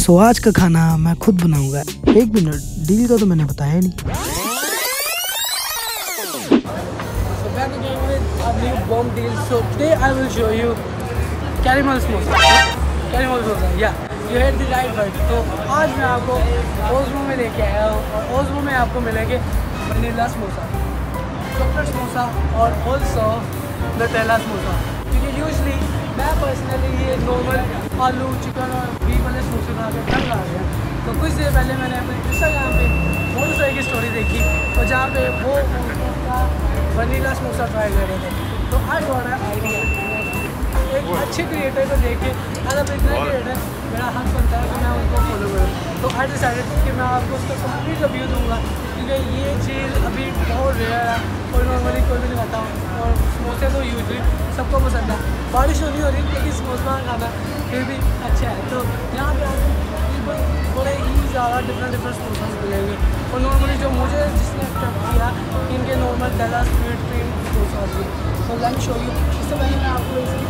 सो आज का खाना मैं खुद बनाऊंगा। एक मिनट, डील का तो मैंने बताया नहीं। You heard the right word. तो आज मैं आपको ओज़मो में लेके आया हूँ और ओज़मो में आपको मिलेंगे वनीला समोसा, चॉकलेट समोसा और ऑल्सो नटेला समोसा। क्योंकि यूजली मैं पर्सनली ये नॉर्मल आलू चिकन और बीफ वाले समोसे बना के तंग आ गया। तो कुछ देर पहले मैंने अपने इंस्टाग्राम पे मोटरसाइकिल की स्टोरी देखी और जहाँ पे वो वनीला समोसा ट्राई कर रहे थे। तो आज बड़ा आइडिया एक अच्छे क्रिएटर को देख के अगर इतना क्रिएटर मेरा हक बनता है कि मैं उनको फॉलो करूँ। तो आई डिसाइडेड कि मैं आपको उसका कंप्लीट रिव्यू दूंगा क्योंकि ये चीज़ अभी बहुत रेयर है और नॉर्मली कोई भी नहीं खाता हूँ और समोसे तो यूजली सबको पसंद है। बारिश होनी हो रही है लेकिन समोसा खाना फिर भी अच्छा है। तो यहाँ पर आपको बड़े ही ज़्यादा डिफरेंट समोसा मिलेंगे और नॉर्मली जो मुझे जिसने अट्रैक्ट किया इनके नॉर्मल डेला स्वीट क्रीम समोसा थी। तो लंच हो गई। इससे पहले मैं आपको इसकी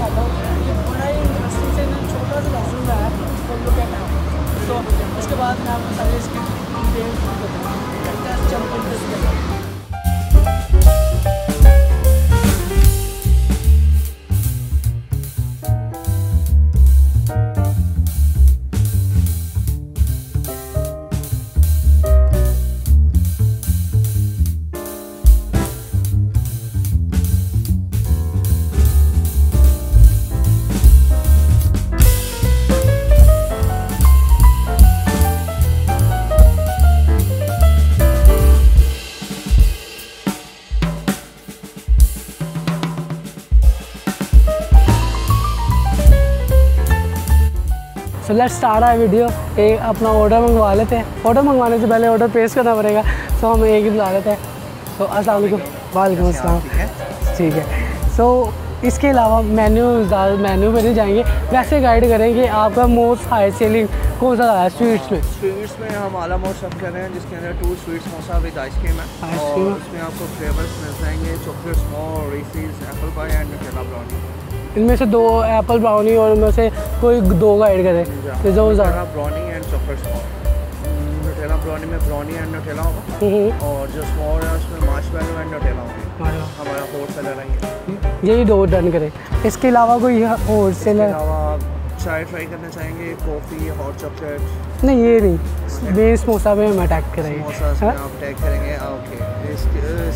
खाता हूँ। ये बड़ा ही इंटरेस्टिंग से छोटा सा लहसुन का है फोटो का नाम। तो उसके बाद मैं आपको सारे इसकी डिटेल बताऊँ। तो लेट्स स्टार्ट आए वीडियो। एक अपना ऑर्डर मंगवा लेते हैं। ऑर्डर मंगवाने से पहले ऑर्डर पेश करना पड़ेगा। तो हम एक ही बुला लेते हैं। तो अस्सलाम वालेकुम। वालेकुम अस्सलाम। ठीक है। सो इसके अलावा मेन्यू पर नहीं जाएंगे, वैसे गाइड करेंगे आपका मोस्ट हाई सेलिंग कौन सा है स्वीट्स में। स्वीट्स में हम आला मोस्ट सब कर रहे हैं जिसके अंदर 2 स्वीट समोसा विद आइसक्रीम है और उसमें आपको फ्लेवर्स मिल जाएंगे chocolate s'more, Reese's, apple pie and Nutella brownie. इनमें से 2 एप्पल ब्राउनी और उनमें से कोई 2 का ऐड करें। Nutella brownie and chocolate s'more. Nutella brownie में ब्राउनी एंड नटेला होगा और जो स्मोर है उसमें मार्शमैलो एंड नटेला होगा। हमारा होलसेलर है यही 2 डन करें। इसके अलावा कोई होलसेलर चाय ट्राई करना चाहेंगे, कॉफ़ी, हॉट चॉकलेट नहीं ये नहीं बेस समोसा में हम अटैक करेंगे। समोसा आप अटैक करेंगे। ओके,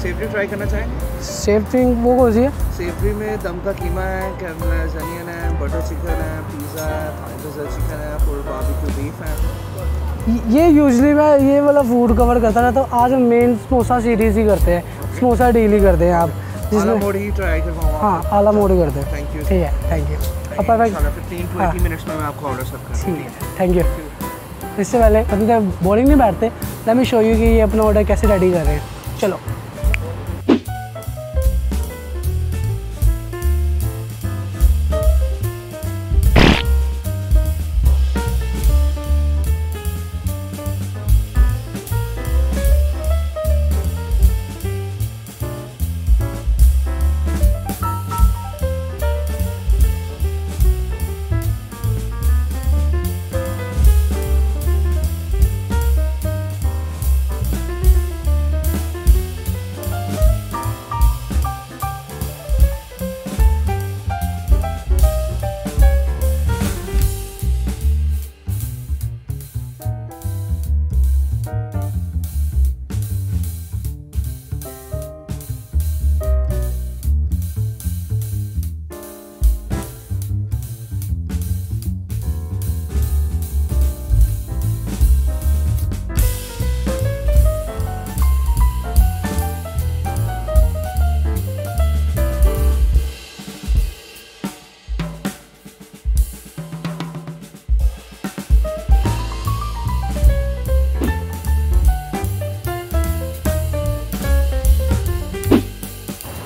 सेवरी ट्राई करना चाहेंगे। सेवरी वो कौन सी है? सेवरी में दम का कीमा है, कैरमलाइज्ड अनियन है, बटर चिकन है, पिज़्ज़ा है, थाई चिकन है, फुल बारबेक्यू बीफ है। ये यूजली मैं ये वाला फूड कवर करता रहता हूँ। आज हम मेन समोसा सीरीज़ ही करते हैं, समोसा डेली करते हैं। आप आला मोड ही ट्राई करवाऊंगा। हाँ आला मोड ही करते हैं। Thank you. ठीक है, थैंक यू। अब 15-20 मिनट्स में मैं आपको ऑर्डर सर्व कर दूँगी। Thank you. इससे पहले अभी तक बोरिंग नहीं बैठते। लेट मी शो यू कि ये अपना ऑर्डर कैसे रेडी कर रहे हैं। चलो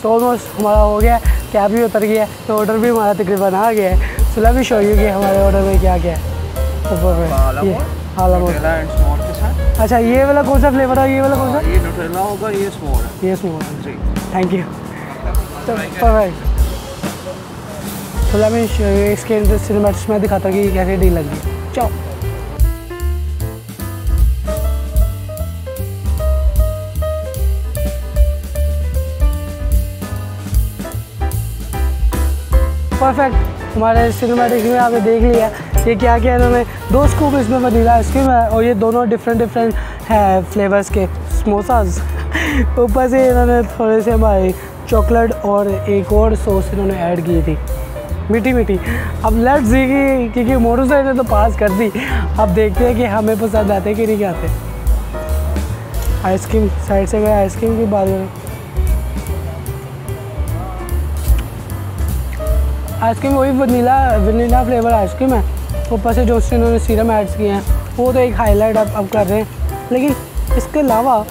तो ऑलमोस्ट हमारा हो गया है, कैब भी उतर गया है, तो ऑर्डर भी हमारा तकरीबन आ गया है। सुलह भी शो यू कि हमारे ऑर्डर में क्या क्या है। ऊपर में आला मोड के साथ। अच्छा ये वाला कौन सा फ्लेवर है? ये वाला कौन सा? ये नटेला होगा, ये स्मोर है। ये स्मोर जी। Thank you. तो परफेक्ट। सुलह में इसके सिनेमैटिक्स में दिखाता हूँ कि कैसे डील लगी। चलो परफेक्ट हमारे सिनेमैटिक्स में आपने देख लिया ये क्या क्या इन्होंने दो स्कूप इसमें वनीला आइसक्रीम है और ये दोनों डिफरेंट डिफरेंट है फ्लेवर्स के समोसास। ऊपर से इन्होंने थोड़े से हमारी चॉकलेट और एक और सॉस इन्होंने ऐड की थी मीठी मीठी। अब लेट्स सी कि क्योंकि मोटरसाइकिल तो पास कर दी, अब देखते हैं कि हमें पसंद आते हैं कि नहीं आते। आइसक्रीम साइड से गए, आइसक्रीम की बात करें, आइसक्रीम वही वनीला फ्लेवर आइसक्रीम है। ऊपर से जो इन्होंने सीरम ऐड्स किए हैं वो तो एक हाईलाइट अब कर रहे हैं, लेकिन इसके अलावा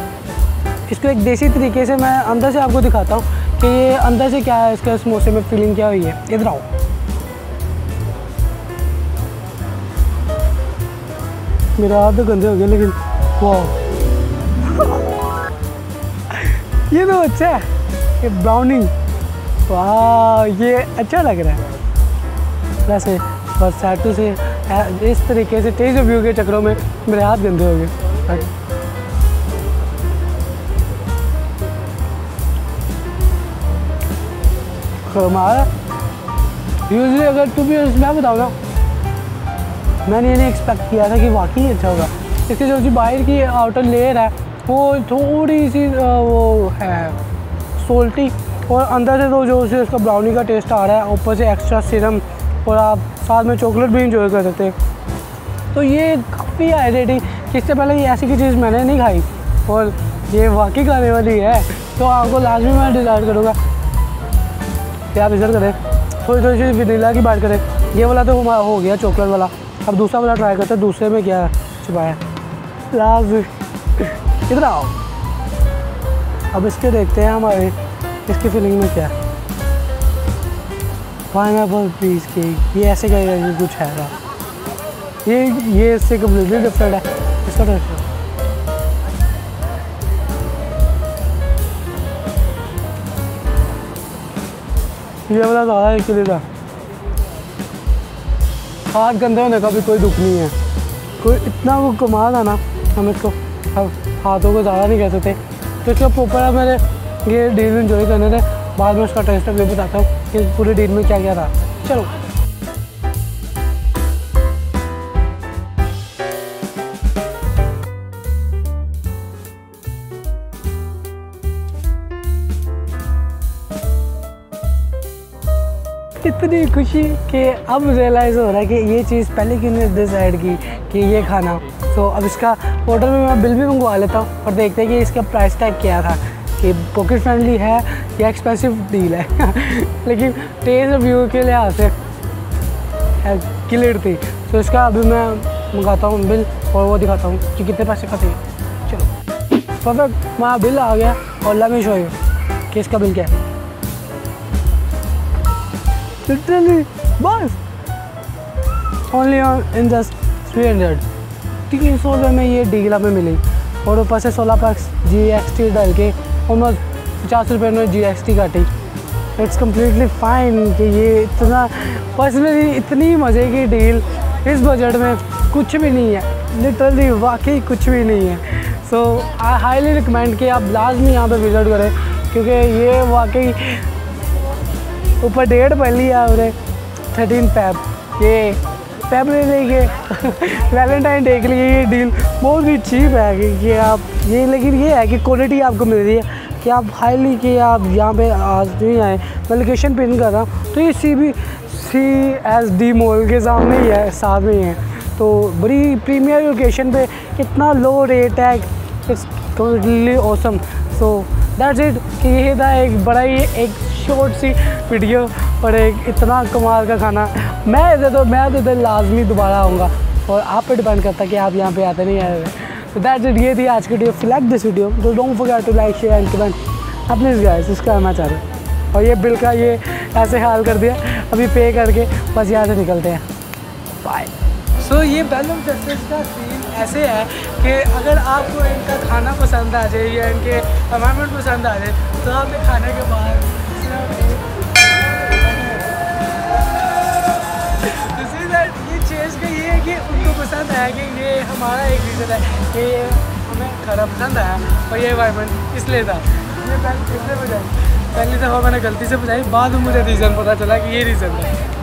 इसको एक देसी तरीके से मैं अंदर से आपको दिखाता हूँ कि ये अंदर से क्या है, इसका समोसे में फीलिंग क्या हुई है। इधर आओ, मेरे हाथ तो गंदे हो गए लेकिन वाह ये तो अच्छा है, ये ब्राउनी वाह ये अच्छा लग रहा है। वैसे बस साटू से इस तरीके से टेस्ट रिव्यू के चक्रों में मेरे हाथ गंदे हो गए। हमारा यूजली अगर टू भी मैं बताऊँ ना, मैंने ये नहीं एक्सपेक्ट किया था कि वाकई अच्छा होगा। इसके जो बाहर की आउटर लेयर है वो थोड़ी सी वो है सोल्टी, और अंदर से तो जो उसे उसका ब्राउनी का टेस्ट आ रहा है, ऊपर से एक्स्ट्रा सीरम और आप साथ में चॉकलेट भी इंजॉय कर सकते हैं। तो ये काफ़ी हाइड्रेटिंग, इससे पहले ये ऐसी की चीज़ मैंने नहीं खाई और ये वाकई खाने वाली है। तो आपको लाजमी मैं डिज़ायर करूँगा आप इधर करें, थोड़ी थोड़ी सी वनीला की बात करें। ये वाला तो हमारा हो गया चॉकलेट वाला, अब दूसरा वाला ट्राई करते हैं, दूसरे में क्या छुपाया है। इधर आओ, अब इसके देखते हैं हमारे इसकी फीलिंग में क्या है। पाइनएप्पल पीस केक, ये ऐसे का कुछ है, ये इससे कम्प्लीटली डिफरेंट है। इसका टेस्ट ये वाला ज़्यादा इसके लिए था। हाथ गंदे होने का भी कोई दुख नहीं है, कोई इतना वो कमाल था ना, हम इसको अब हाथों को ज़्यादा नहीं कह सकते। तो इसका प्रॉपर मैंने ये डील इंजॉय करने थे, बाद में उसका टेस्ट भी बताता हूँ कि पूरी डील में क्या क्या था। चलो इतनी खुशी कि अब रियलाइज़ हो रहा है कि ये चीज़ पहले क्यों नहीं डिसाइड की कि ये खाना। तो अब इसका होटल में मैं बिल भी मंगवा लेता हूँ और देखते हैं कि इसका प्राइस टैग क्या था, कि पॉकेट फ्रेंडली है या एक्सपेंसिव डील है। लेकिन टेस्ट रिव्यू के लिहाज से क्लियर थी। तो इसका अभी मैं मंगाता हूँ बिल और वो दिखाता हूँ कि कितने पैसे का थे। चलो परफेक्ट वहाँ बिल आ गया और लमेश हो गया कि इसका बिल क्या है। Literally, बस ओनली ऑन इन जस्ट 300 ₹300 में ये डील हमें मिली, और ऊपर से 16% GST डाल के ऑलमोस्ट ₹50 में GST काटी। इट्स कम्प्लीटली फाइन कि ये इतना पर्सनली इतनी मज़े की डील इस बजट में कुछ भी नहीं है, लिटरली वाकई कुछ भी नहीं है। सो आई हाईली रिकमेंड कि आप लाजमी यहाँ पे विज़िट करें, क्योंकि ये वाकई ऊपर डेट पहली आ रहे 13 फैब, ये फैब ले लेंगे वैलेंटाइन डे के लिए। ये डील बहुत ही चीप है कि आप ये, लेकिन ये है कि क्वालिटी आपको मिल रही है कि आप हाईली कि आप यहाँ पे आज नहीं आए। मैं लोकेशन पिन कर रहा हूँ, तो ये CSD मॉल के सामने ही है, साथ में ही है। तो बड़ी प्रीमियर लोकेशन पे इतना लो रेट है, it's totally awesome. So that's it कि ये था एक बड़ा ही एक शॉर्ट सी वीडियो पर एक इतना कमाल का खाना। मैं तो लाजमी दोबारा आऊँगा, और आप पे डिपेंड करता है कि आप यहाँ पे आते नहीं आए। तो दैट्स इट, ये थी आज की video. If you like this video तो don't forget to like share and comment. Please guys इसका आना चाह रहे, और ये बिल का ये ऐसे हाल कर दिया, अभी पे करके बस यहाँ से निकलते हैं, बाय। सो ये बैलून फेस्टिवल का सीन ऐसे है कि अगर आपको इनका खाना पसंद आ जाए या इनके एनवायरनमेंट पसंद आ जाए, तो आप खाने के बाद ये है कि उनको पसंद आया कि ये हमारा एक रीज़न है कि हमें खाना पसंद आया और ये एनवायरनमेंट इसलिए था। ये पहले कितने बजे पहले दफ़ा मैंने गलती से बुझाई, बाद में मुझे रीज़न पता चला कि ये रीज़न है।